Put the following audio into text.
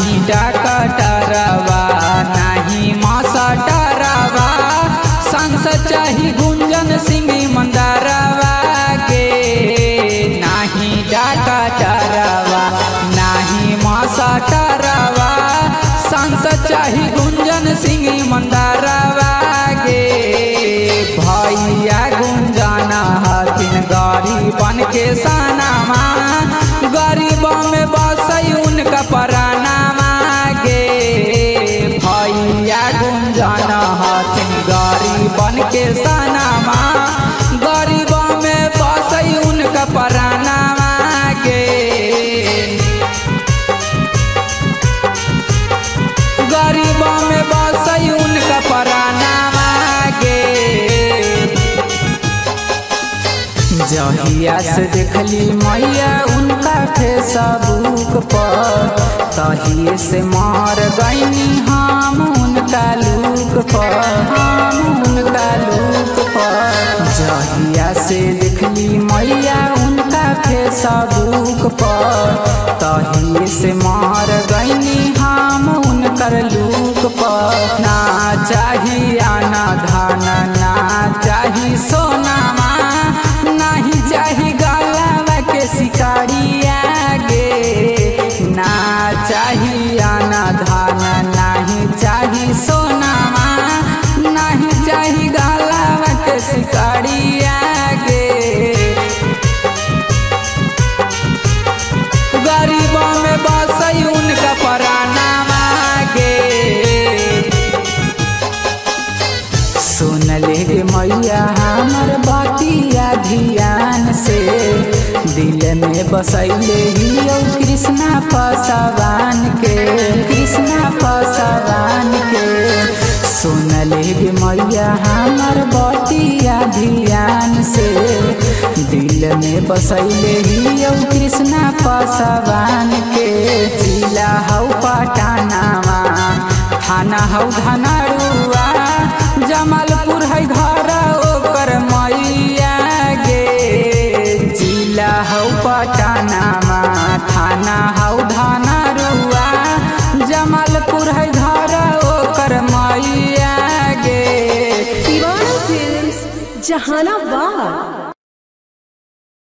नहीं डाका डरावा, नहीं मासा डरावा, सांसद चाही गुंजन सिंह मंदारावा के। नहीं डाका डरावा, नहीं मासा डरावा, सांसद चाही गुंजन सिंह मंदारावा के। भैया गुंजन हथिन गरीबन के सनामा, गरीबों में बसई उनका पराना मागे। भैया गुंजन हथिन गरीबन के सनामा, गरीबों में बसई उनका पराना मागे। गरीबों में बसई उनका पराना मागे। जहिया से देखली मैया उनका फेसबुक पर, तहिए से मार गईनी हम उनका लुक पर, हम उनका लुक पर। जहिया से देखली मैया उनका फेसबुक पर, तहिए से मार गईनी हम उनका लुक पर। ना चाहिए आना धान, ना चाहिए सोना, नहीं चाही गलावा के शिकारिया गे। ना चाही आना धान, नहीं चाही सोना, नहीं चाही गलावा के शिकारिया गे। गरीबों में बसई उनका पराना मागे। सुन ले गे मैया हमार बतिया ध्यान से, दिल में बसैले हियो कृष्णा पासवान के, कृष्णा पासवान के। सुन ले मैया हमार बतिया ध्यान से, दिल में बसैले हियो कृष्णा पासवान के। जिला हौ पटनावा, थाना हौ धनरुआ, जमालपुर है घर ओकर मैया गे। जिला हौ पटनामा, थाना हौ धनरुआ, जमालपुर है घर ओकर मैया गे। जहानाबाद।